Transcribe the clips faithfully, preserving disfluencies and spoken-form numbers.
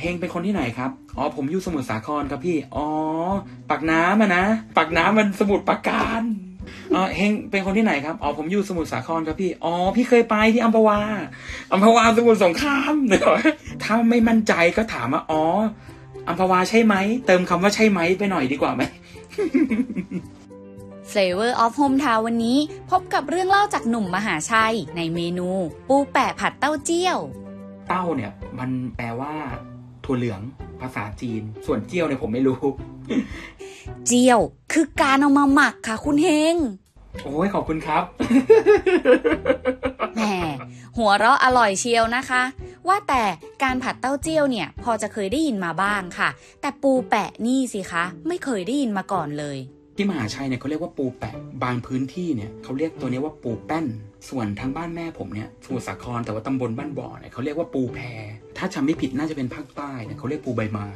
เฮงเป็นคนที่ไหนครับอ๋อผมอยู่สมุทรสาครครับพี่อ๋อปากน้ำอ่ะนะปากน้ำมันสมุทรปราการอ๋อเฮงเป็นคนที่ไหนครับอ๋อผมอยู่สมุทรสาครครับพี่อ๋อพี่เคยไปที่อัมพวาอัมพวาสมุทรสงครามเนอะถ้าไม่มั่นใจก็ถามว่าอ๋ออัมพวาใช่ไหมเติมคำว่าใช่ไหมไปหน่อยดีกว่าไหม Flavor of Hometown วันนี้พบกับเรื่องเล่าจากหนุ่มมหาชัยในเมนูปูแปะผัดเต้าเจี้ยวเต้าเนี่ยมันแปลว่าถั่วเหลืองภาษาจีนส่วนเจี้ยวเนี่ยผมไม่รู้ เจี้ยวคือการเอามาหมักค่ะคุณเฮงโอ้ยขอบคุณครับ แหมหัวเราะอร่อยเชียวนะคะว่าแต่การผัดเต้าเจี้ยวเนี่ยพอจะเคยได้ยินมาบ้างค่ะแต่ปูแปะนี่สิคะไม่เคยได้ยินมาก่อนเลยที่มหาชัยเนี่ยเขาเรียกว่าปูแปะบางพื้นที่เนี่ยเขาเรียกตัวนี้ว่าปูแป้นส่วนทางบ้านแม่ผมเนี่ยสมุทรสาครแต่ว่าตำบลบ้านบ่อเนี่ยเขาเรียกว่าปูแพถ้าจำไม่ผิดน่าจะเป็นภาคใต้เนี่ยเขาเรียกปูใบไม้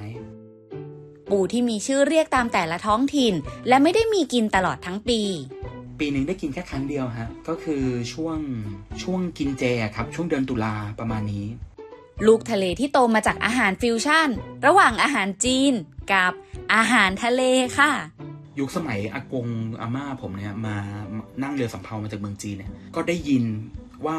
ปูที่มีชื่อเรียกตามแต่ละท้องถิ่นและไม่ได้มีกินตลอดทั้งปีปีหนึ่งได้กินแค่ครั้งเดียวฮะก็คือช่วงช่วงกินเจครับช่วงเดือนตุลาประมาณนี้ลูกทะเลที่โตมาจากอาหารฟิวชั่นระหว่างอาหารจีนกับอาหารทะเลค่ะยุคสมัยอากงอาม่าผมเนี่ยมานั่งเรือสำเภามาจากเมืองจีนเนี่ยก็ได้ยินว่า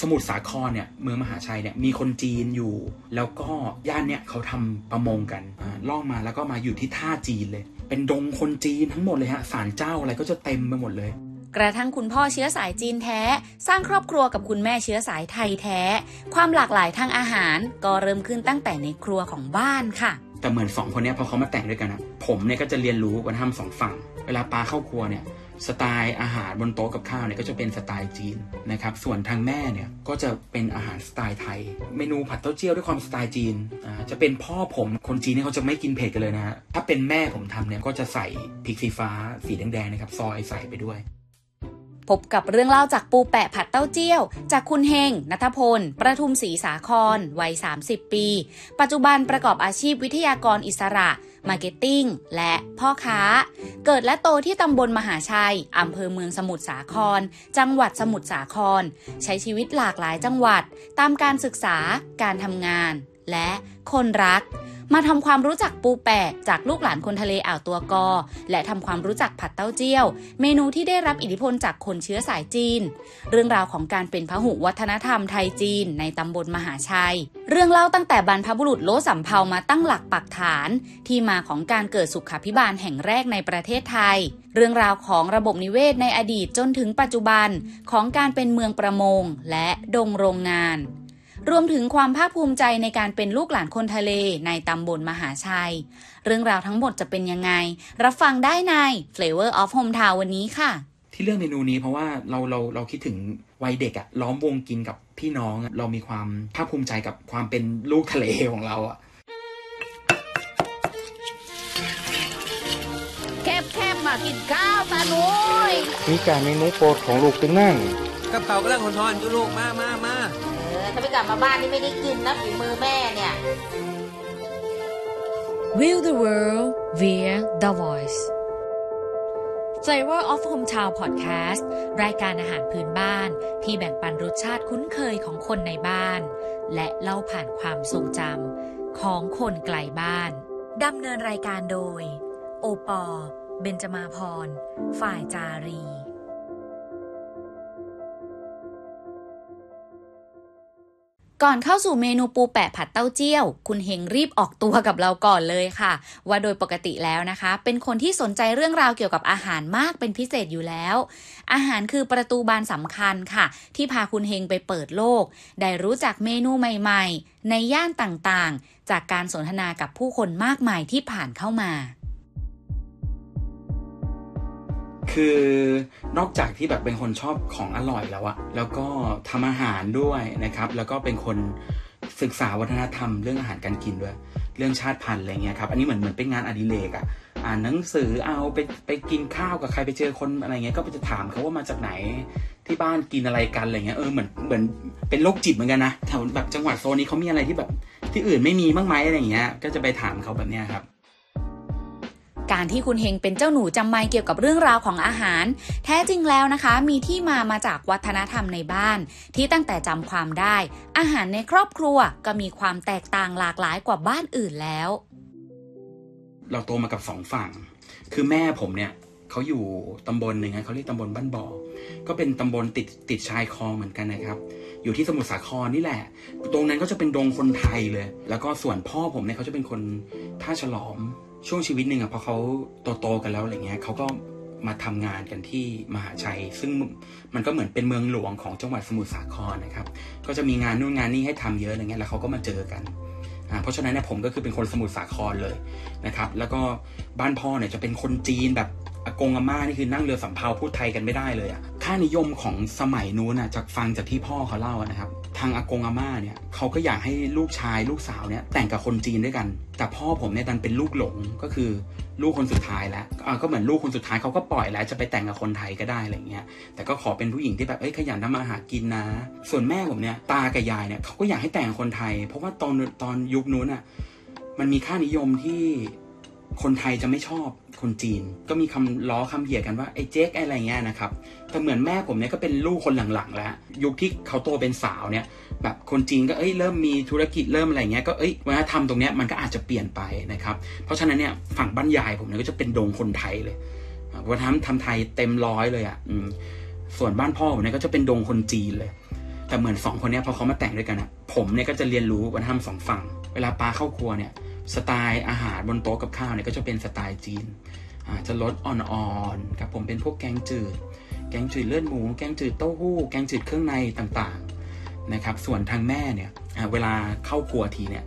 สมุทรสาครเนี่ยเมืองมหาชัยเนี่ยมีคนจีนอยู่แล้วก็ย่านเนี่ยเขาทำประมงกันล่องมาแล้วก็มาอยู่ที่ท่าจีนเลยเป็นดงคนจีนทั้งหมดเลยฮะศาลเจ้าอะไรก็จะเต็มไปหมดเลยกระทั่งคุณพ่อเชื้อสายจีนแท้สร้างครอบครัวกับคุณแม่เชื้อสายไทยแท้ความหลากหลายทางอาหารก็เริ่มขึ้นตั้งแต่ในครัวของบ้านค่ะแต่เหมือนสองคนนี้พอเขามาแต่งด้วยกันนะผมเนี่ยก็จะเรียนรู้วัฒนธรรมสองฝั่งเวลาปลาเข้าครัวเนี่ยสไตล์อาหารบนโต๊ะกับข้าวเนี่ยก็จะเป็นสไตล์จีนนะครับส่วนทางแม่เนี่ยก็จะเป็นอาหารสไตล์ไทยเมนูผัดเต้าเจี้ยวด้วยความสไตล์จีนอ่าจะเป็นพ่อผมคนจีนเนี่ยเขาจะไม่กินเผ็ดกันเลยนะฮะถ้าเป็นแม่ผมทำเนี่ยก็จะใส่พริกสีฟ้าสีแดงๆนะครับซอยใส่ไปด้วยพบกับเรื่องเล่าจากปูแปะผัดเต้าเจี้ยวจากคุณเฮงณัฐพลประทุมศรีสาครวัยสามสิบปีปัจจุบันประกอบอาชีพวิทยากรอิสระมาร์เก็ตติ้งและพ่อค้าเกิดและโตที่ตำบลมหาชัยอำเภอเมืองสมุทรสาครจังหวัดสมุทรสาครใช้ชีวิตหลากหลายจังหวัดตามการศึกษาการทำงานและคนรักมาทำความรู้จักปูแปะจากลูกหลานคนทะเลอ่าวตัวกอและทำความรู้จักผัดเต้าเจี้ยวเมนูที่ได้รับอิทธิพลจากคนเชื้อสายจีนเรื่องราวของการเป็นพหุวัฒนธรรมไทยจีนในตำบลมหาชัยเรื่องเล่าตั้งแต่บรรพบุรุษโล้สำเภามาตั้งหลักปักฐานที่มาของการเกิดสุขาภิบาลแห่งแรกในประเทศไทยเรื่องราวของระบบนิเวศในอดีตจนถึงปัจจุบันของการเป็นเมืองประมงและดงโรงงานรวมถึงความภาคภูมิใจในการเป็นลูกหลานคนทะเลในตำบลมหาชัยเรื่องราวทั้งหมดจะเป็นยังไงรับฟังได้ใน Flavor of Hometown วันนี้ค่ะที่เลือกเมนูนี้เพราะว่าเราเราเราคิดถึงวัยเด็กอะล้อมวงกินกับพี่น้องเรามีความภาคภูมิใจกับความเป็นลูกทะเลของเราอะแคบแคบมากินข้าวมาหนุ่ยมีการเมนูโปรดของลูกเป็นนั่งกระเป๋ากระลังทอนๆอยู่ลูกมามามาถ้าไม่กลับมาบ้านนี่ไม่ได้กินนะฝีมือแม่เนี่ย Will the world via the voice Flavor of Hometown Podcast รายการอาหารพื้นบ้านที่แบ่งปันรสชาติคุ้นเคยของคนในบ้านและเล่าผ่านความทรงจำของคนไกลบ้านดำเนินรายการโดยโอปอเบญจมาพรฝ่ายจารีก่อนเข้าสู่เมนูปูแปะผัดเต้าเจี้ยวคุณเฮงรีบออกตัวกับเราก่อนเลยค่ะว่าโดยปกติแล้วนะคะเป็นคนที่สนใจเรื่องราวเกี่ยวกับอาหารมากเป็นพิเศษอยู่แล้วอาหารคือประตูบานสำคัญค่ะที่พาคุณเฮงไปเปิดโลกได้รู้จักเมนูใหม่ๆในย่านต่างๆจากการสนทนากับผู้คนมากมายที่ผ่านเข้ามาคือนอกจากที่แบบเป็นคนชอบของอร่อยแล้วอะแล้วก็ทำอาหารด้วยนะครับแล้วก็เป็นคนศึกษาวัฒนธรรมเรื่องอาหารการกินด้วยเรื่องชาติพันธุ์อะไรเงี้ยครับอันนี้เหมือนเหมือนเป็นงานอดิเรกอะอ่านหนังสือเอาไปไปกินข้าวกับใครไปเจอคนอะไรเงี้ยก็ไปจะถามเขาว่ามาจากไหนที่บ้านกินอะไรกันอะไรเงี้ยเออเหมือนเหมือนเป็นโรคจิตเหมือนกันนะแถวแบบจังหวัดโซนนี้เขามีอะไรที่แบบที่อื่นไม่มีบ้างไหมอะไรเงี้ยก็จะไปถามเขาแบบเนี้ยครับ การที่คุณเฮงเป็นเจ้าหนูจำไมเกี่ยวกับเรื่องราวของอาหารแท้จริงแล้วนะคะมีที่มามาจากวัฒนธรรมในบ้านที่ตั้งแต่จำความได้อาหารในครอบครัวก็มีความแตกต่างหลากหลายกว่าบ้านอื่นแล้วเราโตมากับสองฝั่งคือแม่ผมเนี่ยเขาอยู่ตำบลหนึ่งนะเขาเรียกตำบลบ้านบ่อก็เป็นตำบลติดติดชายคลองเหมือนกันนะครับอยู่ที่สมุทรสาครนี่แหละตรงนั้นก็จะเป็นดงคนไทยเลยแล้วก็ส่วนพ่อผมเนี่ยเขาจะเป็นคนท่าฉลอมช่วงชีวิตหนึ่งอ่ะพอเขาโตๆกันแล้วอะไรเงี้ยเขาก็มาทำงานกันที่มหาชัยซึ่งมันก็เหมือนเป็นเมืองหลวงของจังหวัดสมุทรสาครนะครับก็จะมีงานนู่นงานนี่ให้ทำเยอะอะไรเงี้ยแล้วเขาก็มาเจอกันเพราะฉะนั้นเนี่ยผมก็คือเป็นคนสมุทรสาครเลยนะครับแล้วก็บ้านพ่อเนี่ยจะเป็นคนจีนแบบอากงอาม่านี่คือนั่งเรือสำเภาพูดไทยกันไม่ได้เลยอ่ะค่านิยมของสมัยนู้นอ่ะจากฟังจากที่พ่อเขาเล่านะครับทางอากงอาม่าเนี่ยเขาก็อยากให้ลูกชายลูกสาวเนี่ยแต่งกับคนจีนด้วยกันแต่พ่อผมเนี่ยดันเป็นลูกหลงก็คือลูกคนสุดท้ายแล้วก็เหมือนลูกคนสุดท้ายเขาก็ปล่อยแล้วจะไปแต่งกับคนไทยก็ได้อะไรเงี้ยแต่ก็ขอเป็นผู้หญิงที่แบบเอ้ยขยันทำมาหากินนะส่วนแม่ผมเนี่ยตากับยายเนี่ยเขาก็อยากให้แต่งกับคนไทยเพราะว่าตอนตอนยุคนู้นอ่ะมันมีค่านิยมที่คนไทยจะไม่ชอบคนจีนก็มีคำล้อคำเหยียดกันว่าไอ้เจ๊กอะไรเงี้ยนะครับแต่เหมือนแม่ผมเนี่ยก็เป็นลูกคนหลังๆแล้วยุคที่เขาโตเป็นสาวเนี่ยแบบคนจีนก็เอ้ยเริ่มมีธุรกิจเริ่มอะไรเงี้ยก็เอ้ยวัฒนธรรมตรงเนี้ยมันก็อาจจะเปลี่ยนไปนะครับเพราะฉะนั้นเนี่ยฝั่งบ้านยายผมเนี่ยก็จะเป็นดงคนไทยเลยวัฒนธรรมทำไทยเต็มร้อยเลยอ่ะส่วนบ้านพ่อผมเนี่ยก็จะเป็นดงคนจีนเลยแต่เหมือนสองคนเนี้ยพอเขามาแต่งด้วยกันนะผมเนี่ยก็จะเรียนรู้วัฒนธรรมสองฝั่งเวลาปลาเข้าครัวเนี่ยสไตล์อาหารบนโต๊ะกับข้าวเนี่ยก็จะเป็นสไตล์จีนจะรสอ่อนๆครับผมเป็นพวกแกงจืดแกงจืดเลือดหมูแกงจืดเต้าหู้แกงจืดเครื่องในต่างๆนะครับส่วนทางแม่เนี่ยเวลาเข้าครัวทีเนี่ย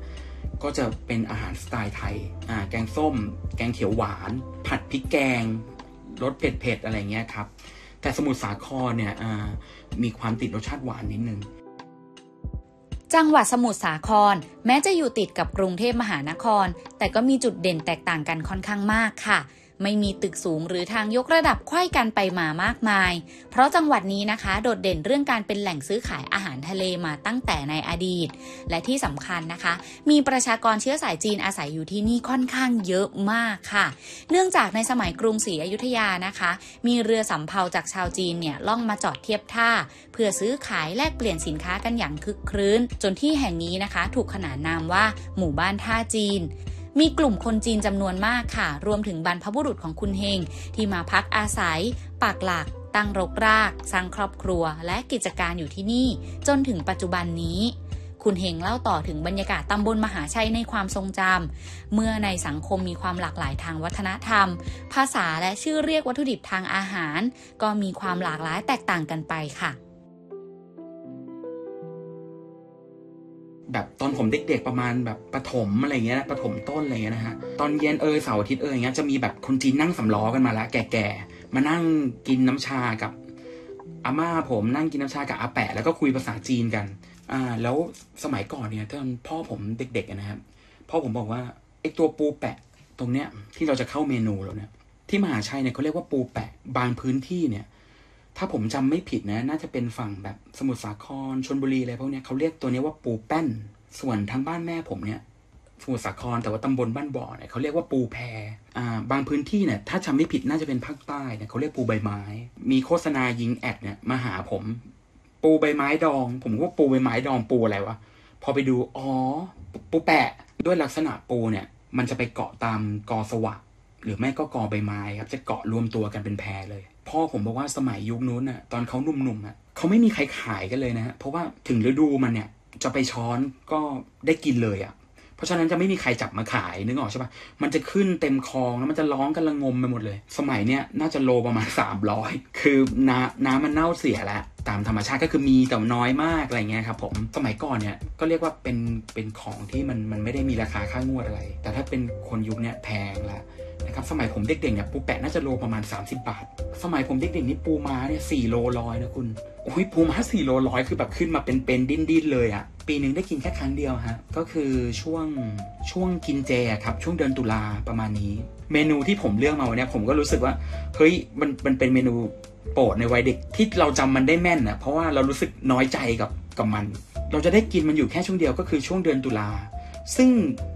ก็จะเป็นอาหารสไตล์ไทยแกงส้มแกงเขียวหวานผัดพริกแกงรสเผ็ดๆอะไรเงี้ยครับแต่สมุทรสาครเนี่ยมีความติดรสชาติหวานนิดนึงจังหวัดสมุทรสาครแม้จะอยู่ติดกับกรุงเทพมหานครแต่ก็มีจุดเด่นแตกต่างกันค่อนข้างมากค่ะไม่มีตึกสูงหรือทางยกระดับไขว้กันไปมามากมายเพราะจังหวัดนี้นะคะโดดเด่นเรื่องการเป็นแหล่งซื้อขายอาหารทะเลมาตั้งแต่ในอดีตและที่สำคัญนะคะมีประชากรเชื้อสายจีนอาศัยอยู่ที่นี่ค่อนข้างเยอะมากค่ะเนื่องจากในสมัยกรุงศรีอยุธยานะคะมีเรือสำเภาจากชาวจีนเนี่ยล่องมาจอดเทียบท่าเพื่อซื้อขายแลกเปลี่ยนสินค้ากันอย่างคึกครื้นจนที่แห่งนี้นะคะถูกขนานนามว่าหมู่บ้านท่าจีนมีกลุ่มคนจีนจำนวนมากค่ะรวมถึงบรรพบุรุษของคุณเฮงที่มาพักอาศัยปักหลักตั้งรกรากสร้างครอบครัวและกิจการอยู่ที่นี่จนถึงปัจจุบันนี้คุณเฮงเล่าต่อถึงบรรยากาศตำบลมหาชัยในความทรงจำเมื่อในสังคมมีความหลากหลายทางวัฒนธรรมภาษาและชื่อเรียกวัตถุดิบทางอาหารก็มีความหลากหลายแตกต่างกันไปค่ะแบบตอนผมเด็กๆประมาณแบบประถมอะไรเงี้ยนะประถมต้นอะไรเงี้ยนะฮะตอนเย็นเออเสาร์อาทิตย์เออเงี้ยจะมีแบบคนจีนนั่งสำล้อกันมาละแก่ๆมานั่งกินน้ำชากับอาม่าผมนั่งกินน้ำชากับอาแปะแล้วก็คุยภาษาจีนกันอ่าแล้วสมัยก่อนเนี่ยตอนพ่อผมเด็กๆนะครับพ่อผมบอกว่าไอตัวปูแปะตรงเนี้ยที่เราจะเข้าเมนูแล้วเนี่ยที่มหาชัยเนี่ยเขาเรียกว่าปูแปะบางพื้นที่เนี่ยถ้าผมจำไม่ผิดนะน่าจะเป็นฝั่งแบบสมุทรสาครชลบุรีอะไรพวกนี้เขาเรียกตัวนี้ว่าปูแป้นส่วนทางบ้านแม่ผมเนี่ยสมุทรสาครแต่ว่าตำบลบ้านบ่อเนี่ยเขาเรียกว่าปูแพอ่าบางพื้นที่เนี่ยถ้าจำไม่ผิดน่าจะเป็นภาคใต้เนี่ยเขาเรียกปูใบไม้มีโฆษณายิงแอดเนี่ยมาหาผมปูใบไม้ดองผมว่าปูใบไม้ดองปูอะไรวะพอไปดูอ๋อปูแปะด้วยลักษณะปูเนี่ยมันจะไปเกาะตามกอสวะหรือไม่ก็กอใบไม้ครับจะเกาะรวมตัวกันเป็นแพเลยพ่อผมบอกว่าสมัยยุคนู้นน่ะตอนเขาหนุ่มๆอ่ะเขาไม่มีใครขายกันเลยนะฮะเพราะว่าถึงฤดูมันเนี่ยจะไปช้อนก็ได้กินเลยอ่ะเพราะฉะนั้นจะไม่มีใครจับมาขายนึกออกใช่ปะมันจะขึ้นเต็มคลองแล้วมันจะร้องกันละงมไปหมดเลยสมัยเนี้ยน่าจะโลประมาณสามร้อยคือน้ำน้ำมันเน่าเสียแล้วตามธรรมชาติก็คือมีแต่น้อยมากอะไรเงี้ยครับผมสมัยก่อนเนี่ยก็เรียกว่าเป็นเป็นของที่มันมันไม่ได้มีราคาค่างวดอะไรแต่ถ้าเป็นคนยุคเนี้ยแพงละนะครับสมัยผมเด็กๆเนี่ยปูแปะน่าจะโลประมาณสามสิบบาทสมัยผมเด็กๆนี่ปูม้าเนี่ยสี่โลร้อยนะคุณโอ้ยปูม้าสี่โลร้อยคือแบบขึ้นมาเป็นเป็นดิ้นๆเลยอะปีหนึ่งได้กินแค่ครั้งเดียวฮะก็คือช่วงช่วงกินเจครับช่วงเดือนตุลาประมาณนี้เมนูที่ผมเลือกมาวันนี้ผมก็รู้สึกว่าเฮ้ยมันมันเป็นเมนูโปรดในวัยเด็กที่เราจำมันได้แม่นนะเพราะว่าเรารู้สึกน้อยใจกับกับมันเราจะได้กินมันอยู่แค่ช่วงเดียวก็คือช่วงเดือนตุลา ซึ่ง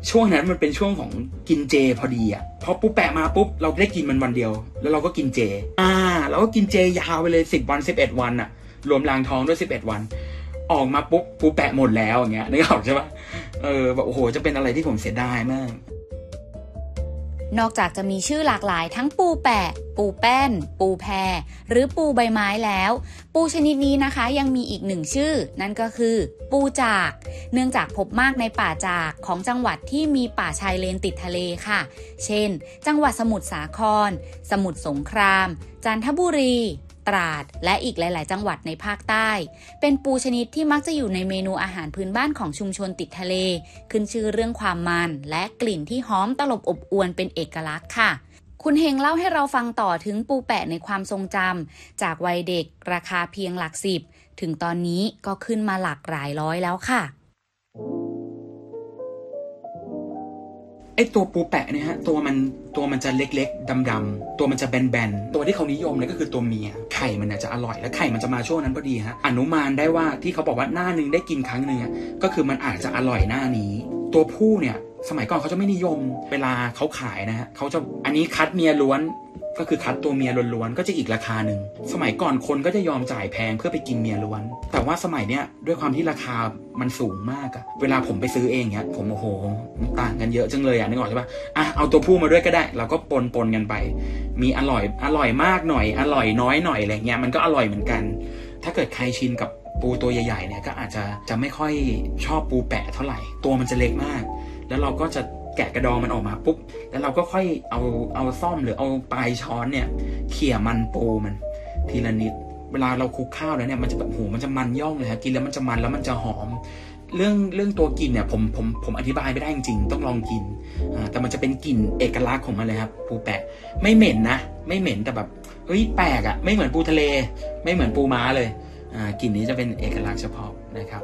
ช่วงนั้นมันเป็นช่วงของกินเจพอดีอ่ะพอปุ๊บแปะมาปุ๊บเราได้กินมันวันเดียวแล้วเราก็กินเจอ่าเราก็กินเจยาวไปเลยสิบวันสิบเอ็ดวันอ่ะรวมลางท้องด้วยสิบเอ็ดวันออกมาปุ๊บปุ๊บแปะหมดแล้วอย่างเงี้ยนึกออกใช่ปะเออแบบโอ้โหจะเป็นอะไรที่ผมเสียดายมากนอกจากจะมีชื่อหลากหลายทั้งปูแปะปูแป้นปูแพหรือปูใบไม้แล้วปูชนิดนี้นะคะยังมีอีกหนึ่งชื่อนั่นก็คือปูจากเนื่องจากพบมากในป่าจากของจังหวัดที่มีป่าชายเลนติดทะเลค่ะเช่นจังหวัดสมุทรสาครสมุทรสงครามจันทบุรีตราดและอีกหลายๆจังหวัดในภาคใต้เป็นปูชนิดที่มักจะอยู่ในเมนูอาหารพื้นบ้านของชุมชนติดทะเลขึ้นชื่อเรื่องความมันและกลิ่นที่หอมตลบอบอวลเป็นเอกลักษณ์ค่ะคุณเฮงเล่าให้เราฟังต่อถึงปูแปะในความทรงจำจากวัยเด็กราคาเพียงหลักสิบถึงตอนนี้ก็ขึ้นมาหลักหลายร้อยแล้วค่ะไอตัวปูแปะเนี่ยฮะตัวมันตัวมันจะเล็กๆดำๆตัวมันจะแบนๆตัวที่เขานิยมเลยก็คือตัวเมียไข่มันจะอร่อยและไข่มันจะมาช่วงนั้นพอดีฮะอนุมานได้ว่าที่เขาบอกว่าหน้านึงได้กินครั้งนึงก็คือมันอาจจะอร่อยหน้านี้ตัวผู้เนี่ยสมัยก่อนเขาจะไม่นิยมเวลาเขาขายนะฮะเขาจะอันนี้คัดเมียล้วนก็คือคัดตัวเมียล้วนๆก็จะอีกราคาหนึ่งสมัยก่อนคนก็จะยอมจ่ายแพงเพื่อไปกินเมียล้วนแต่ว่าสมัยเนี้ยด้วยความที่ราคามันสูงมากอะเวลาผมไปซื้อเองเนี้ยผมโอ้โหต่างกันเยอะจังเลยอะนึกออกใช่ปะอ่ะเอาตัวผู้มาด้วยก็ได้เราก็ปนปนกันไปมีอร่อยอร่อยมากหน่อยอร่อยน้อยหน่อยอะไรเงี้ยมันก็อร่อยเหมือนกันถ้าเกิดใครชินกับปูตัวใหญ่ๆเนี่ยก็อาจจะจะไม่ค่อยชอบปูแปะเท่าไหร่ตัวมันจะเล็กมากแล้วเราก็จะแกะกระดองมันออกมาปุ๊บแล้วเราก็ค่อยเอาเอาซ่อมหรือเอาปลายช้อนเนี่ยเขี่ยมันปูมันทีละนิดเวลาเราคลุกข้าวแล้วเนี่ยมันจะแบบโหมันจะมันย่องเลยฮะกินแล้วมันจะมันแล้วมันจะหอมเรื่องเรื่องตัวกลิ่นเนี่ยผมผมผมอธิบายไม่ได้จริงๆต้องลองกินอ่าแต่มันจะเป็นกลิ่นเอกลักษณ์ของมันเลยครับปูแปะไม่เหม็นนะไม่เหม็นแต่แบบเฮ้ยแปลกอะไม่เหมือนปูทะเลไม่เหมือนปูม้าเลยอ่ากลิ่นนี้จะเป็นเอกลักษณ์เฉพาะนะครับ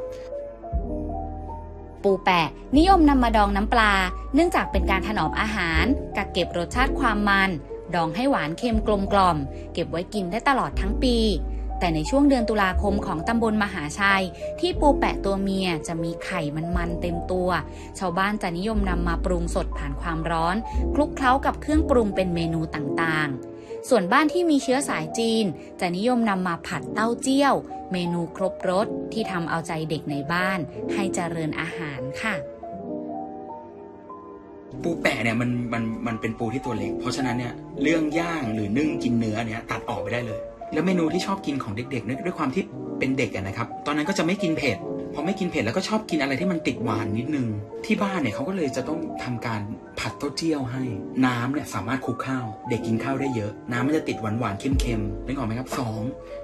ปูแปะนิยมนำมาดองน้ำปลาเนื่องจากเป็นการถนอมอาหารกักเก็บรสชาติความมันดองให้หวานเค็มกลมกล่อมเก็บไว้กินได้ตลอดทั้งปีแต่ในช่วงเดือนตุลาคมของตำบลมหาชัยที่ปูแปะตัวเมียจะมีไข่มันๆเต็มตัวชาวบ้านจะนิยมนำมาปรุงสดผ่านความร้อนคลุกเคล้ากับเครื่องปรุงเป็นเมนูต่างๆส่วนบ้านที่มีเชื้อสายจีนจะนิยมนำมาผัดเต้าเจี้ยวเมนูครบรสที่ทำเอาใจเด็กในบ้านให้เจริญอาหารค่ะปูแปะเนี่ยมันมันมันเป็นปูที่ตัวเล็กเพราะฉะนั้นเนี่ยเรื่องย่างหรือนึ่งกินเนื้อเนี่ยตัดออกไปได้เลยแล้วเมนูที่ชอบกินของเด็กๆเนี่ยด้วยความที่เป็นเด็กอะนะครับตอนนั้นก็จะไม่กินเผ็ดพอไม่กินเผ็ดแล้วก็ชอบกินอะไรที่มันติดหวานนิดนึงที่บ้านเนี่ยเขาก็เลยจะต้องทำการผัดเต้าเจี้ยวให้น้ำเนี่ยสามารถคลุกข้าวเด็กกินข้าวได้เยอะน้ำมันจะติดหวานหวานเค็มเค็มนึกออกไหมครับสอง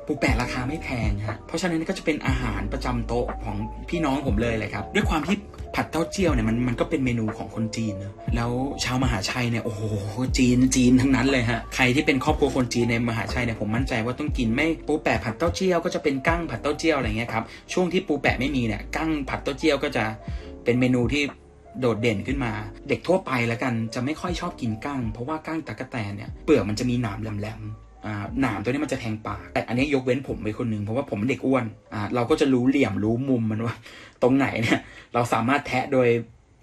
ปูแปะราคาไม่แพงฮะเพราะฉะนั้นก็จะเป็นอาหารประจำโต๊ะของพี่น้องผมเลยแหละครับด้วยความที่ผัดเต้าเจี้ยวเนี่ยมันมันก็เป็นเมนูของคนจีนนะแล้วชาวมหาชัยเนี่ยโอ้โหจีนจีนทั้งนั้นเลยฮะใครที่เป็นครอบครัวคนจีนในมหาชัยเนี่ยผมมั่นใจว่าต้องกินไม่ปูแปะผัดเต้าเจี้ยวก็จะเป็นกั้งผัดเต้าเจี้ยวอะไรเงี้ยครับช่วงที่ปูแปะไม่มีเนี่ยกั้งผัดเต้าเจี้ยวก็จะเป็นเมนูที่โดดเด่นขึ้นมาเด็กทั่วไปแล้วกันจะไม่ค่อยชอบกินกั้งเพราะว่ากั้งตั๊กแตนเนี่ยเปลือกมันจะมีหนามแหลมหนามตัวนี้มันจะแทงปากแต่อันนี้ยกเว้นผมไปคนนึงเพราะว่าผมเป็นเด็กอ้วนเราก็จะรู้เหลี่ยมรู้มุมมันว่าตรงไหนเนี่ยเราสามารถแทะโดย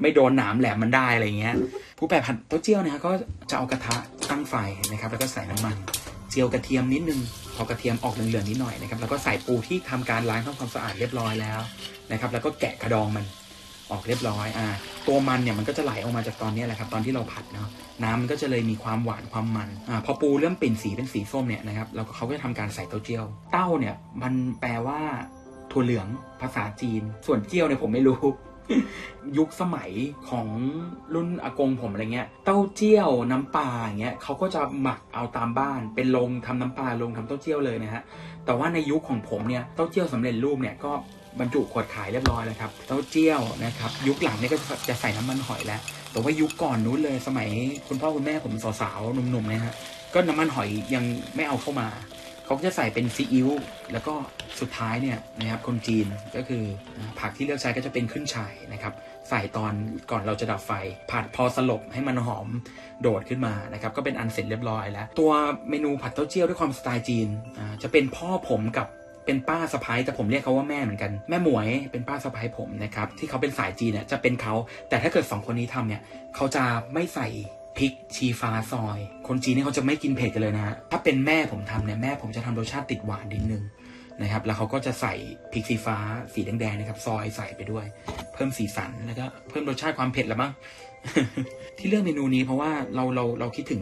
ไม่โดนหนามแหลมมันได้อะไรเงี้ยผู้แปรผัดเต้าเจี้ยวนะครับก็จะเอากระทะตั้งไฟนะครับแล้วก็ใส่น้ำมันเจียวกระเทียมนิดนึงพอกระเทียมออกเหลืองๆนิดหน่อยนะครับแล้วก็ใส่ปูที่ทำการล้างทำความสะอาดเรียบร้อยแล้วนะครับแล้วก็แกะกระดองมันออกเรียบร้อยอ่าตัวมันเนี่ยมันก็จะไหลออกมาจากตอนนี้แหละครับตอนที่เราผัดเนาะน้ำมันก็จะเลยมีความหวานความมันอ่าพอปูเริ่มเปลี่ยนสีเป็นสีส้มเนี่ยนะครับแล้วเขาก็จะทำการใส่เต้าเจี้ยวเต้าเนี่ยมันแปลว่าถั่วเหลืองภาษาจีนส่วนเจี้ยวเนี่ยผมไม่รู้ ยุคสมัยของรุ่นอากงผมอะไรเงี้ยเต้าเจี้ยวน้ำปลาอย่างเงี้ยเขาก็จะหมักเอาตามบ้านเป็นโรงทำน้ำปลาโรงทำเต้าเจี้ยวเลยนะฮะแต่ว่าในยุคของผมเนี่ยเต้าเจี้ยวสำเร็จรูปเนี่ยก็บรรจุขวดขายเรียบร้อยแล้วครับเต้าเจี้ยวนะครับยุคหลังนี่ก็จะใส่น้ำมันหอยแล้วแต่ว่ายุคก่อนนู้นเลยสมัยคุณพ่อคุณแม่ผมสาวๆหนุ่มๆนะฮะก็น้ำมันหอยยังไม่เอาเข้ามาเขาก็จะใส่เป็นซีอิ๊วแล้วก็สุดท้ายเนี่ยนะครับคนจีนก็คือผักที่เลือกใช้ก็จะเป็นขึ้นฉ่ายนะครับใส่ตอนก่อนเราจะดับไฟผัดพอสลบให้มันหอมโดดขึ้นมานะครับก็เป็นอันเสร็จเรียบร้อยแล้วตัวเมนูผัดเต้าเจี้ยวด้วยความสไตล์จีนจะเป็นพ่อผมกับ เป็นป้าสะพ้ายแต่ผมเรียกเขาว่าแม่เหมือนกันแม่หมวยเป็นป้าสะพ้ายผมนะครับที่เขาเป็นสายจีนเนี่ยจะเป็นเขาแต่ถ้าเกิดสองคนนี้ทำเนี่ยเขาจะไม่ใส่พริกชีฟ้าซอยคนจีนเนี่ยเขาจะไม่กินเผ็ดกันเลยนะฮะถ้าเป็นแม่ผมทำเนี่ยแม่ผมจะทำรสชาติติดหวานนิดนึงนะครับแล้วเขาก็จะใส่พริกสีฟ้าสีแดงๆนะครับซอยใส่ไปด้วยเพิ่มสีสันแล้วก็เพิ่มรสชาติความเผ็ดละมั้ง ที่เลือกเมนูนี้เพราะว่าเราเราเราคิดถึง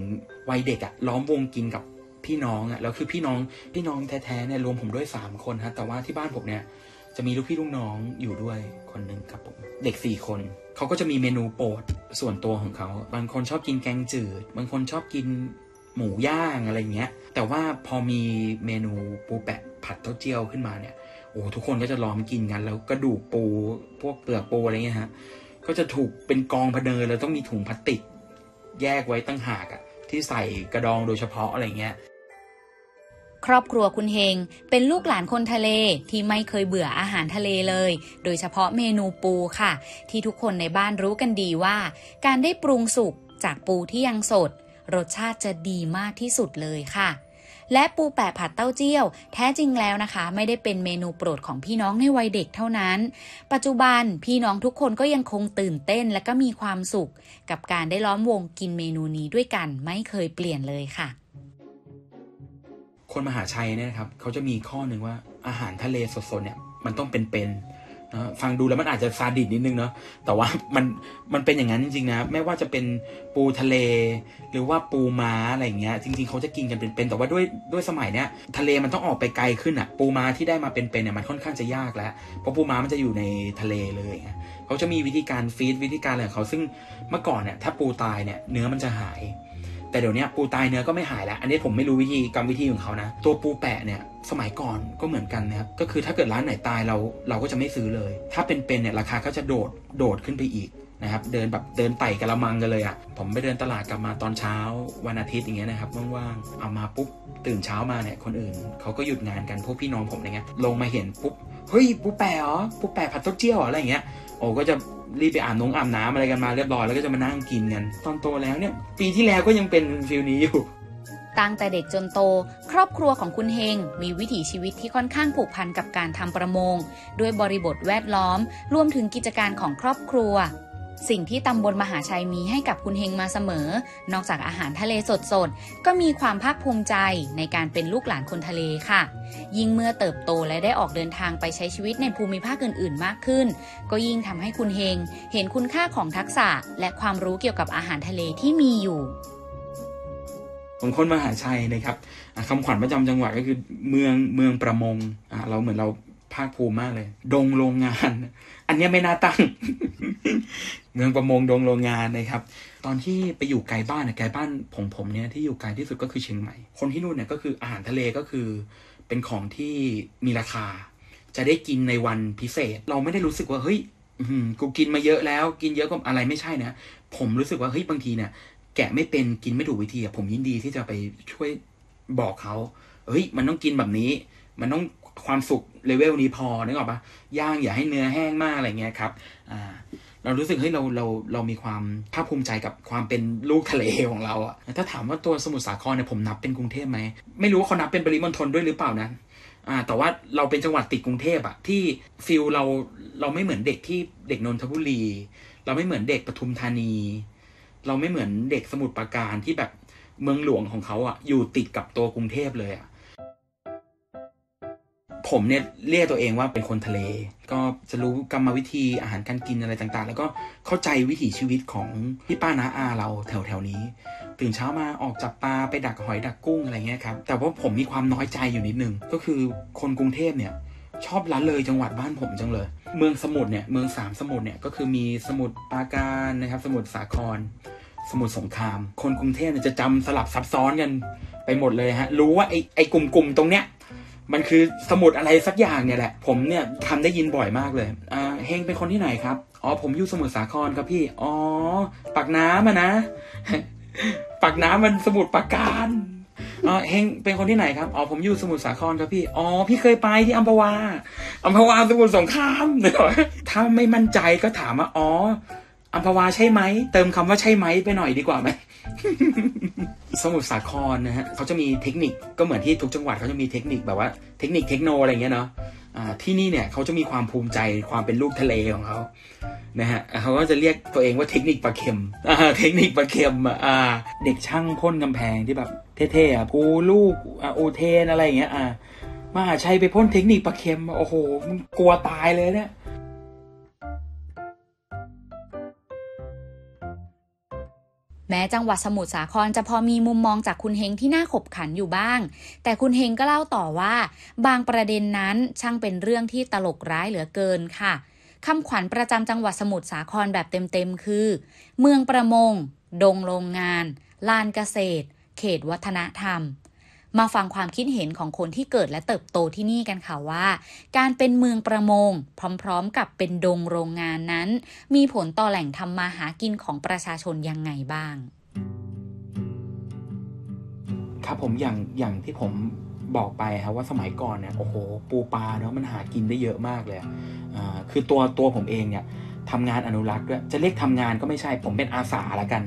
วัยเด็กอะล้อมวงกินกับพี่น้องอะแล้วคือพี่น้องพี่น้องแท้ๆเนี่ยรวมผมด้วยสามคนฮะแต่ว่าที่บ้านผมเนี่ยจะมีลูกพี่ลูกน้องอยู่ด้วยคนหนึ่งครับผมเด็กสี่คนเขาก็จะมีเมนูโปรดส่วนตัวของเขาบางคนชอบกินแกงจืดบางคนชอบกินหมูย่างอะไรเงี้ยแต่ว่าพอมีเมนูปูแปะผัดเต้าเจี้ยวขึ้นมาเนี่ยโอ้ทุกคนก็จะล้อมกินกันแล้วกระดูกปูพวกเปลือกปูอะไรเงี้ยฮะก็จะถูกเป็นกองพะเนอแล้วต้องมีถุงพลาสติกแยกไว้ตั้งหากอะที่ใส่กระดองโดยเฉพาะอะไรเงี้ยครอบครัวคุณเฮงเป็นลูกหลานคนทะเลที่ไม่เคยเบื่ออาหารทะเลเลยโดยเฉพาะเมนูปูค่ะที่ทุกคนในบ้านรู้กันดีว่าการได้ปรุงสุกจากปูที่ยังสดรสชาติจะดีมากที่สุดเลยค่ะและปูแปะผัดเต้าเจี้ยวแท้จริงแล้วนะคะไม่ได้เป็นเมนูโปรดของพี่น้องในวัยเด็กเท่านั้นปัจจุบันพี่น้องทุกคนก็ยังคงตื่นเต้นและก็มีความสุขกับการได้ล้อมวงกินเมนูนี้ด้วยกันไม่เคยเปลี่ยนเลยค่ะคนมหาชัยเนี่ยนะครับเขาจะมีข้อหนึ่งว่าอาหารทะเลสดๆเนี่ยมันต้องเป็นๆนะฟังดูแล้วมันอาจจะซาดิสนิดนึงเนาะแต่ว่ามันมันเป็นอย่างนั้นจริงๆนะไม่ว่าจะเป็นปูทะเลหรือว่าปูม้าอะไรอย่างเงี้ยจริงๆเขาจะกินกันเป็นๆแต่ว่าด้วยด้วยสมัยเนี้ยทะเลมันต้องออกไปไกลขึ้นอ่ะปูม้าที่ได้มาเป็นๆเนี่ยมันค่อนข้างจะยากแล้วเพราะปูม้ามันจะอยู่ในทะเลเลยนะเขาจะมีวิธีการฟีดวิธีการอะไรของเขาซึ่งเมื่อก่อนเนี่ยถ้าปูตายเนี่ยเนื้อมันจะหายแต่เดี๋ยวนี้ปูตายเนื้อก็ไม่หายแล้วอันนี้ผมไม่รู้วิธีกรรมวิธีของเขานะตัวปูแปะเนี่ยสมัยก่อนก็เหมือนกันนะครับก็คือถ้าเกิดร้านไหนตายเราเราก็จะไม่ซื้อเลยถ้าเป็นเป็นเนี่ยราคาก็จะโดดโดดขึ้นไปอีกนะครับเดินแบบเดินไต่กะละมังกันเลยอ่ะผมไปเดินตลาดกลับมาตอนเช้าวันอาทิตย์อย่างเงี้ยนะครับว่างๆเอามาปุ๊บตื่นเช้ามาเนี่ยคนอื่นเขาก็หยุดงานกันพวกพี่น้องผมอะไรเงี้ยลงมาเห็นปุ๊บเฮ้ยปูแปะเหรอปูแปะผัดเต้าเจี้ยวอะไรอย่างเงี้ยโอ้ก็จะรีบไปอาบน้ำอาบน้ำอะไรกันมาเรียบร้อยแล้วก็จะมานั่งกินกันตอนโตแล้วเนี่ยปีที่แล้วก็ยังเป็นฟิลนี้อยู่ตั้งแต่เด็กจนโตครอบครัวของคุณเฮงมีวิถีชีวิตที่ค่อนข้างผูกพันกับการทำประมงด้วยบริบทแวดล้อมรวมถึงกิจการของครอบครัวสิ่งที่ตำบลมหาชัยมีให้กับคุณเฮงมาเสมอนอกจากอาหารทะเลสดๆก็มีความภาคภูมิใจในการเป็นลูกหลานคนทะเลค่ะยิ่งเมื่อเติบโตและได้ออกเดินทางไปใช้ชีวิตในภูมิภาคอื่นๆมากขึ้นก็ยิ่งทำให้คุณเฮงเห็นคุณค่าของทักษะและความรู้เกี่ยวกับอาหารทะเลที่มีอยู่ของคนมหาชัยนะครับคำขวัญประจำจังหวัดก็คือเมืองเมืองประมงเราเหมือนเราภาคภูมิมากเลยดงโรงงานอันนี้ไม่น่าตั้ง เมืองประมงดงโรงงานนะครับตอนที่ไปอยู่ไกลบ้านเนี่ยไกลบ้านผมผมเนี่ยที่อยู่ไกลที่สุดก็คือเชียงใหม่คนที่นู่นเนี่ยก็คืออาหารทะเลก็คือเป็นของที่มีราคาจะได้กินในวันพิเศษเราไม่ได้รู้สึกว่าเฮ้ยกูกินมาเยอะแล้วกินเยอะก็อะไรไม่ใช่นะผมรู้สึกว่าเฮ้ยบางทีเนี่ยแกะไม่เป็นกินไม่ถูกวิธีอะผมยินดีที่จะไปช่วยบอกเขาเฮ้ยมันต้องกินแบบนี้มันต้องความสุกเลเวลนี้พอนึกออกปะย่างอย่าให้เนื้อแห้งมากอะไรเงี้ยครับอ่าเรารู้สึกเฮ้ยเราเราเรามีความภาคภูมิใจกับความเป็นลูกทะเลของเราอ่ะถ้าถามว่าตัวสมุทรสาครเนี่ยผมนับเป็นกรุงเทพไหมไม่รู้ว่าเขานับเป็นปริมณฑลด้วยหรือเปล่านะอ่าแต่ว่าเราเป็นจังหวัดติดกรุงเทพอ่ะที่ฟิลเราเราไม่เหมือนเด็กที่เด็กนนทบุรีเราไม่เหมือนเด็กปทุมธานีเราไม่เหมือนเด็กสมุทรปราการที่แบบเมืองหลวงของเขาอ่ะอยู่ติดกับตัวกรุงเทพเลยอ่ะผมเนี่ยเรียกตัวเองว่าเป็นคนทะเลก็จะรู้กรรมวิธีอาหารการกินอะไรต่างๆแล้วก็เข้าใจวิถีชีวิตของพี่ป้าน้าอาเราแถวๆนี้ตื่นเช้ามาออกจับปลาไปดักหอยดักกุ้งอะไรเงี้ยครับแต่ว่าผมมีความน้อยใจอยู่นิดนึงก็คือคนกรุงเทพเนี่ยชอบละเลยจังหวัดบ้านผมจังเลยเมืองสมุทรเนี่ยเมืองสามสมุทรเนี่ยก็คือมีสมุทรปราการนะครับสมุทรสาครสมุทรสงครามคนกรุงเทพเนี่ยจะจำสลับซับซ้อนกันไปหมดเลยฮะรู้ว่าไอ้ไอ้กลุ่มๆตรงเนี้ยมันคือสมุดอะไรสักอย่างเนี่ยแหละผมเนี่ยทำได้ยินบ่อยมากเลยอ่าเฮงเป็นคนที่ไหนครับอ๋อผมอยู่สมุทรสาครครับพี่อ๋อปากน้ำอ่ะนะ ปากน้ำมันสมุทรปราการอ๋อเฮงเป็นคนที่ไหนครับอ๋อผมอยู่สมุทรสาครครับพี่อ๋อพี่เคยไปที่อัมพวาอัมพวาสมุทรสงคราม ถ้าไม่มั่นใจก็ถามว่าอ๋อ อัมพวาใช่ไหมเติมคำว่าใช่ไหมไปหน่อยดีกว่าไหม สมุทรสาครนะฮะเขาจะมีเทคนิคก็เหมือนที่ทุกจังหวัดเขาจะมีเทคนิคแบบว่าเทคนิคเทคโนอะไรเงี้ยเนาะที่นี่เนี่ยเขาจะมีความภูมิใจความเป็นลูกทะเลของเขานะฮะเขาก็จะเรียกตัวเองว่าเทคนิคปลาเค็มเทคนิคปลาเค็มเด็กช่างพ่นกำแพงที่แบบเท่ๆอ่ะกูลูกโอเทนอะไรอย่างเงี้ยอ่ะมหาชัยไปพ่นเทคนิคปลาเค็มโอ้โหมึงกลัวตายเลยเนี่ยแม้จังหวัดสมุทรสาครจะพอมีมุมมองจากคุณเฮงที่น่าขบขันอยู่บ้างแต่คุณเฮงก็เล่าต่อว่าบางประเด็นนั้นช่างเป็นเรื่องที่ตลกร้ายเหลือเกินค่ะคำขวัญประจำจังหวัดสมุทรสาครแบบเต็มๆคือเมืองประมงดงโรงงานลานเกษตรเขตวัฒนธรรมมาฟังความคิดเห็นของคนที่เกิดและเติบโตที่นี่กันค่ะว่าการเป็นเมืองประมงพร้อมๆกับเป็นดงโรงงานนั้นมีผลต่อแหล่งทำมาหากินของประชาชนยังไงบ้างครับผมอย่างอย่างที่ผมบอกไปครับว่าสมัยก่อนเนี่ยโอ้โหปูปลาเนาะมันหากินได้เยอะมากเลยอ่าคือตัวตัวผมเองเนี่ยทำงานอนุรักษ์ด้วยจะเรียกทำงานก็ไม่ใช่ผมเป็นอาสาละกัน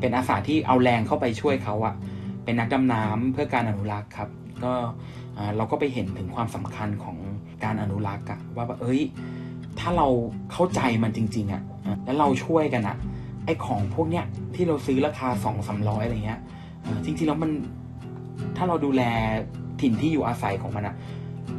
เป็นอาสาที่เอาแรงเข้าไปช่วยเขาอะเป็นนักดำน้ำเพื่อการอนุรักษ์ครับก็เราก็ไปเห็นถึงความสำคัญของการอนุรักษ์อะว่าเอ้ยถ้าเราเข้าใจมันจริงๆอะแล้วเราช่วยกันอะไอของพวกเนี้ยที่เราซื้อราคา สองถึงสามร้อย อะไรเงี้ยจริงๆแล้วมันถ้าเราดูแลถิ่นที่อยู่อาศัยของมันอะ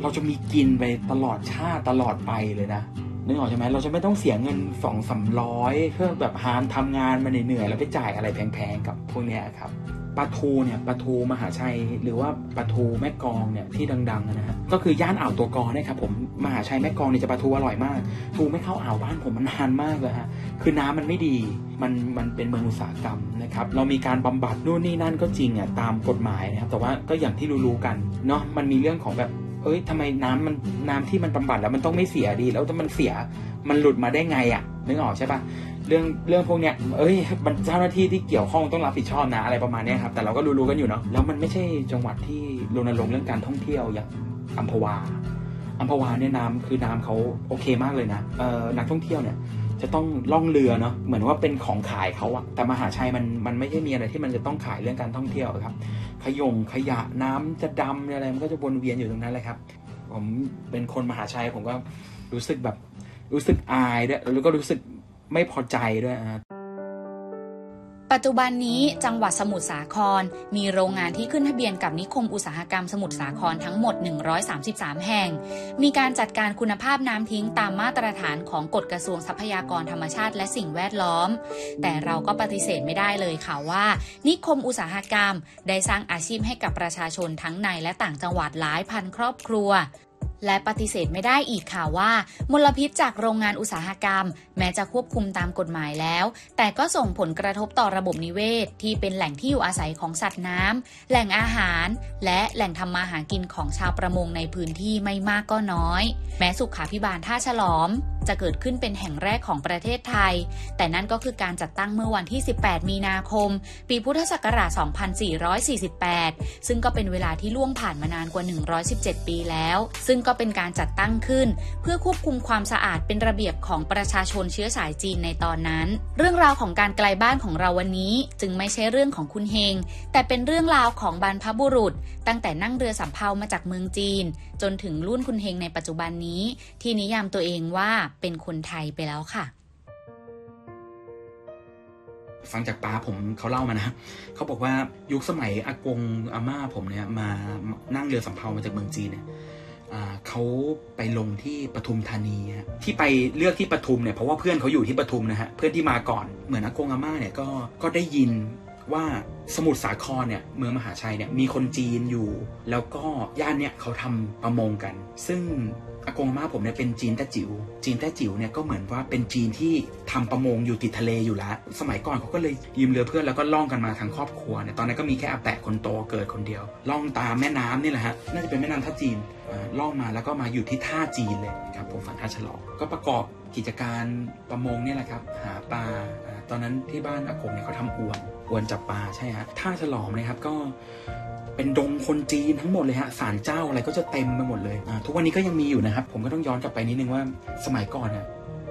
เราจะมีกินไปตลอดชาติตลอดไปเลยนะนึกออกใช่ไหมเราจะไม่ต้องเสียเงิน สองถึงสามร้อย เพื่อแบบหามทำงานมาเหนื่อยๆแล้วไปจ่ายอะไรแพงๆกับพวกเนี้ยครับปลาทูเนี่ยปลาทูมหาชัยหรือว่าปลาทูแม่กองเนี่ยที่ดังๆนะฮะก็คือย่านอ่าวตัวกอเนี่ยครับผมมหาชัยแม่กองเนี่ยจะปลาทูอร่อยมากทูไม่เข้าอ่าวบ้านผมมันนานมากเลยฮะคือน้ำมันไม่ดีมันมันเป็นเมืองอุตสาหกรรมนะครับเรามีการบำบัดนู่นนี่นั่นก็จริงอ่ะตามกฎหมายนะครับแต่ว่าก็อย่างที่รู้ๆกันเนาะมันมีเรื่องของแบบเอ้ยทำไมน้ำมันน้ำที่มันบำบัดแล้วมันต้องไม่เสียดีแล้วถ้ามันเสียมันหลุดมาได้ไงอ่ะนึกออกใช่ปะเรื่องเรื่องพวกเนี้ยเอ้ยเจ้าหน้าที่ที่เกี่ยวข้องต้องรับผิดชอบนะอะไรประมาณนี้ครับแต่เราก็รู้ๆกันอยู่เนาะแล้วมันไม่ใช่จังหวัดที่รณรงค์เรื่องการท่องเที่ยวอย่างอัมพวาอัมพวาเนี่ยน้ำคือน้ำเขาโอเคมากเลยนะเอ่อนักท่องเที่ยวเนี่ยจะต้องล่องเรือเนาะเหมือนว่าเป็นของขายเขาอะแต่มหาชัยมันมันไม่ใช่มีอะไรที่มันจะต้องขายเรื่องการท่องเที่ยวครับขยงขยะน้ำจะดำอะไรมันก็จะวนเวียนอยู่ตรงนั้นเลยครับผมเป็นคนมหาชัยผมก็รู้สึกแบบรู้สึกอายด้วยแล้วก็รู้สึกไม่พอใจด้วยปัจจุบันนี้จังหวัดสมุทรสาครมีโรงงานที่ขึ้นทะเบียนกับนิคมอุตสาหกรรมสมุทรสาครทั้งหมดหนึ่งร้อยสามสิบสามแห่งมีการจัดการคุณภาพน้ำทิ้งตามมาตรฐานของกฎกระทรวงทรัพยากรธรรมชาติและสิ่งแวดล้อมแต่เราก็ปฏิเสธไม่ได้เลยค่ะว่านิคมอุตสาหกรรมได้สร้างอาชีพให้กับประชาชนทั้งในและต่างจังหวัดหลายพันครอบครัวและปฏิเสธไม่ได้อีกค่ะว่ามลพิษจากโรงงานอุตสาหกรรมแม้จะควบคุมตามกฎหมายแล้วแต่ก็ส่งผลกระทบต่อระบบนิเวศที่เป็นแหล่งที่อยู่อาศัยของสัตว์น้ำแหล่งอาหารและแหล่งทำมาหากินของชาวประมงในพื้นที่ไม่มากก็น้อยแม้สุขาภิบาลท่าฉลอมจะเกิดขึ้นเป็นแห่งแรกของประเทศไทยแต่นั่นก็คือการจัดตั้งเมื่อวันที่สิบแปดมีนาคมปีพุทธศักราชสองพันสี่ร้อยสี่สิบแปดซึ่งก็เป็นเวลาที่ล่วงผ่านมานานกว่าหนึ่งร้อยสิบเจ็ดปีแล้วซึ่งก็เป็นการจัดตั้งขึ้นเพื่อควบคุมความสะอาดเป็นระเบียบของประชาชนเชื้อสายจีนในตอนนั้นเรื่องราวของการไกลบ้านของเราวันนี้จึงไม่ใช่เรื่องของคุณเฮงแต่เป็นเรื่องราวของบรรพบุรุษตั้งแต่นั่งเรือสำเภามาจากเมืองจีนจนถึงรุ่นคุณเฮงในปัจจุบันนี้ที่นิยามตัวเองว่าเป็นคนไทยไปแล้วค่ะฟังจากป้าผมเขาเล่ามานะเขาบอกว่ายุคสมัยอากงอาม่าผมเนี่ยมานั่งเรือสำเภามาจากเมืองจีนเนี่ยเขาไปลงที่ปทุมธานีฮะที่ไปเลือกที่ปทุมเนี่ยเพราะว่าเพื่อนเขาอยู่ที่ปทุมนะฮะเพื่อนที่มาก่อนเหมือนอากงอาม่าเนี่ยก็ก็ได้ยินว่าสมุทรสาครเนี่ยเมืองมหาชัยเนี่ยมีคนจีนอยู่แล้วก็ย่านเนี่ยเขาทำประมงกันซึ่งอากงอาม่าผมเนี่ยเป็นจีนแต้จิ๋วจีนแต้จิ๋วเนี่ยก็เหมือนว่าเป็นจีนที่ทำประมงอยู่ติดทะเลอยู่แล้วสมัยก่อนเขาก็เลยยืมเรือเพื่อนแล้วก็ล่องกันมาทางครอบครัวเนี่ยตอนนั้นก็มีแค่อาแปะคนโตเกิดคนเดียวล่องตามแม่น้ำนี่แหละฮะน่าจะเป็นแม่น้ำท่าจีนล่องมาแล้วก็มาอยู่ที่ท่าจีนเลยครับผมฝั่งท่าฉลองก็ประกอบกิจการประมงเนี่ยแหละครับหาปลาตอนนั้นที่บ้านอากงเนี่ยเขาทำอวนอวนจับปลาใช่ฮะท่าฉลองนะครับก็เป็นดงคนจีนทั้งหมดเลยฮะศาลเจ้าอะไรก็จะเต็มไปหมดเลยทุกวันนี้ก็ยังมีอยู่นะครับผมก็ต้องย้อนกลับไปนิดนึงว่าสมัยก่อนเนี่ย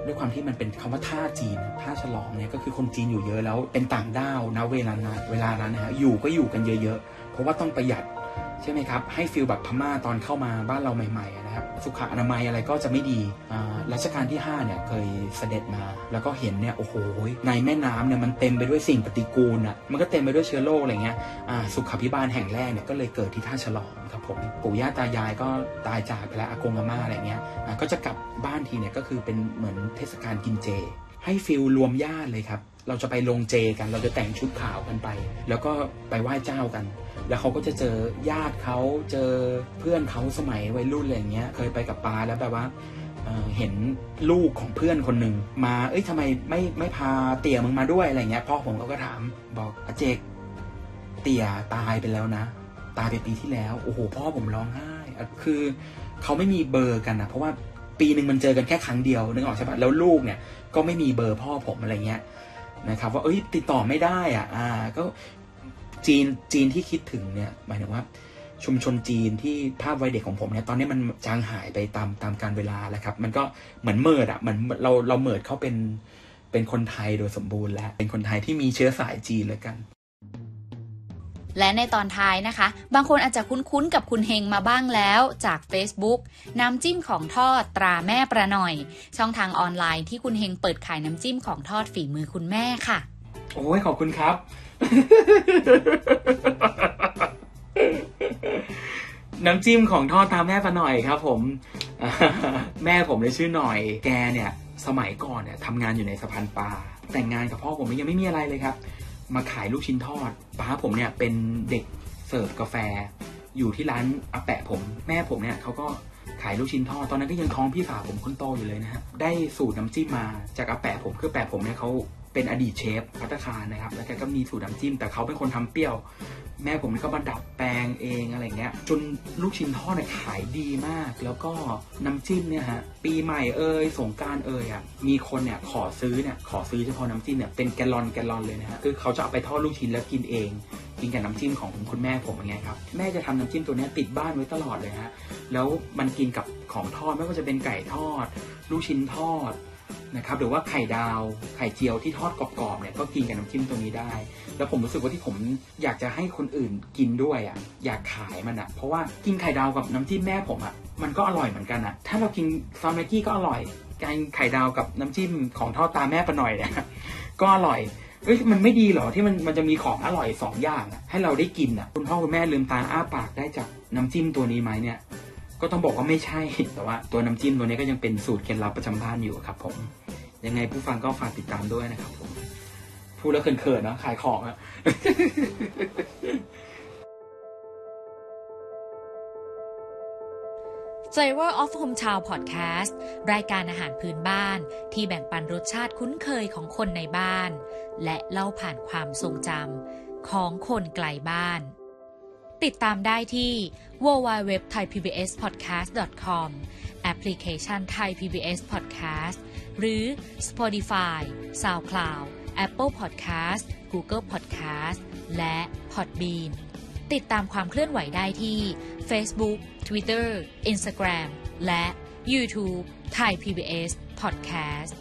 ด้วยความที่มันเป็นคำว่าท่าจีนท่าฉลองเนี่ยก็คือคนจีนอยู่เยอะแล้วเป็นต่างด้าวนะเวลานั้นเวลานั้นนะฮะอยู่ก็อยู่กันเยอะๆเพราะว่าต้องประหยัดใช่ไหมครับให้ฟีลแบบพม่าตอนเข้ามาบ้านเราใหม่ๆนะครับสุขอนามัยอะไรก็จะไม่ดีรัชกาลที่ห้าเนี่ยเคยเสด็จมาแล้วก็เห็นเนี่ยโอ้โหในแม่น้ำเนี่ยมันเต็มไปด้วยสิ่งปฏิกูลอ่ะมันก็เต็มไปด้วยเชื้อโรคอะไรเงี้ยสุขาภิบาลแห่งแรกเนี่ยก็เลยเกิดที่ท่าฉลองครับผมปู่ย่าตายายก็ตายจากไปแล้วอากงอาม่าอะไรเงี้ยก็จะกลับบ้านทีเนี่ยก็คือเป็นเหมือนเทศกาลกินเจให้ฟีลรวมญาติเลยครับเราจะไปลงเจกันเราจะแต่งชุดขาวกันไปแล้วก็ไปไหว้เจ้ากันแล้วเขาก็จะเจอญาติเขาเจอเพื่อนเขาสมัยวัยรุ่นอะไรเงี้ยเคยไปกับป้าแล้วแบบว่า เ, เห็นลูกของเพื่อนคนหนึ่งมาเอ้ยทำไมไม่ไม่พาเตี่ยมึงมาด้วยอะไรเงี้ยพ่อผมก็ถามบอกอาเจกเตี่ยตายไปแล้วนะตายไปปีที่แล้วโอ้โหพ่อผมร้องไห้คือเขาไม่มีเบอร์กันนะเพราะว่าปีหนึ่งมันเจอกันแค่ครั้งเดียวนึกออกใช่ปะแล้วลูกเนี่ยก็ไม่มีเบอร์พ่อผมอะไรเงี้ยนะครับว่าเอ้ยติดต่อไม่ได้อ่ะอ่าก็จีนจีนที่คิดถึงเนี่ยหมายถึงว่าชุมชนจีนที่ภาพวัยเด็กของผมเนี่ยตอนนี้มันจางหายไปตามตามการเวลาแล้วครับมันก็เหมือนเมิดอ่ะมันเราเราเมิดเขาเป็นเป็นคนไทยโดยสมบูรณ์แล้วเป็นคนไทยที่มีเชื้อสายจีนแล้วกันและในตอนท้ายนะคะบางคนอาจจะคุ้นๆกับคุณเฮงมาบ้างแล้วจาก Facebook น้ำจิ้มของทอดตราแม่ประหน่อยช่องทางออนไลน์ที่คุณเฮงเปิดขายน้ำจิ้มของทอดฝีมือคุณแม่ค่ะโอ้ยขอบคุณครับ น้ำจิ้มของทอดตราแม่ประหน่อยครับผม แม่ผมเลยชื่อหน่อยแกเนี่ยสมัยก่อนเนี่ยทำงานอยู่ในสะพานปลาแต่งงานกับพ่อผมยังไม่มีอะไรเลยครับมาขายลูกชิ้นทอดป้าผมเนี่ยเป็นเด็กเสิร์ฟกาแฟอยู่ที่ร้านอาแปะผมแม่ผมเนี่ยเขาก็ขายลูกชิ้นทอดตอนนั้นก็ยังท้องพี่สาวผมคนโตอยู่เลยนะฮะได้สูตรน้ำจิ้มมาจากอาแปะผมคือแปะผมเนี่ยเขาเป็นอดีตเชฟภัตตาคารนะครับแล้วแกก็มีสูตรน้ำจิ้มแต่เขาเป็นคนทำเปรี้ยวแม่ผมก็มาดัดแปลงเองอะไรเงี้ยจนลูกชิ้นทอดเนี่ยขายดีมากแล้วก็น้ำจิ้มเนี่ยฮะปีใหม่เอ่ยสงกรานต์เอ่ยอ่ะมีคนเนี่ยขอซื้อเนี่ยขอซื้อเฉพาะน้ำจิ้มเนี่ยเป็นแกลลอนแกลลอนเลยนะฮะคือเขาจะเอาไปทอดลูกชิ้นแล้วกินเองกินกับน้ำจิ้มของคุณแม่ผมอย่างเงี้ยครับแม่จะทำน้ำจิ้มตัวนี้ติดบ้านไว้ตลอดเลยฮะแล้วมันกินกับของทอดไม่ว่าจะเป็นไก่ทอดลูกชิ้นทอดนะครับหรือว่าไข่ดาวไข่เจียวที่ทอดกรอบๆเนี่ยก็กินกับน้ำจิ้มตัวนี้ได้แล้วผมรู้สึกว่าที่ผมอยากจะให้คนอื่นกินด้วยอ่ะอยากขายมันอ่ะเพราะว่ากินไข่ดาวกับน้ำจิ้มแม่ผมอ่ะมันก็อร่อยเหมือนกันอ่ะถ้าเรากินซอมแม็กกี้ก็อร่อยการไข่ดาวกับน้ำจิ้มของทอดตาแม่ประหน่อยเนี่ยก็อร่อยเอ้ยมันไม่ดีหรอที่มันมันจะมีของอร่อยสองอย่างให้เราได้กินอ่ะคุณพ่อคุณแม่ลืมตาอ้าปากได้จากน้ำจิ้มตัวนี้ไหมเนี่ยก็ต้องบอกว่าไม่ใช่แต่ว่าตัวน้ำจิ้มตัวนี้ก็ยังเป็นสูตรเคล็ดลับประจำบ้านอยู่ครับผมยังไงผู้ฟังก็ฝากติดตามด้วยนะครับผมพูดแล้วเขินๆนะขายของอะ FlavorofHometown Podcast รายการอาหารพื้นบ้านที่แบ่งปันรสชาติคุ้นเคยของคนในบ้านและเล่าผ่านความทรงจำของคนไกลบ้านติดตามได้ที่ ดับเบิลยู ดับเบิลยู ดับเบิลยู ดอท ไทยพีบีเอสพอดแคสต์ ดอท คอม แอปพลิเคชัน Thai พี บี เอส Podcast หรือ Spotify, SoundCloud, Apple Podcast, Google Podcast และ Podbean ติดตามความเคลื่อนไหวได้ที่ Facebook, Twitter, Instagram และ YouTube Thai พี บี เอส Podcast